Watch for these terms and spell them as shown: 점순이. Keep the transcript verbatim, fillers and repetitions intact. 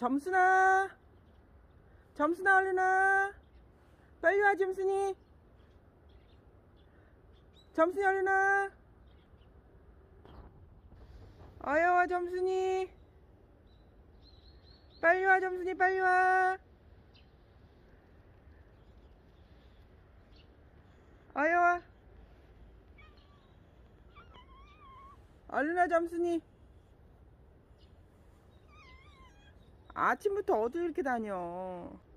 점순아, 점순아 얼른 와. 빨리 와 점순이. 점순이 얼른 와. 어여 와 점순이. 빨리 와 점순이 빨리 와. 어여 와. 얼른 와 점순이. 아침부터 어디 이렇게 다녀.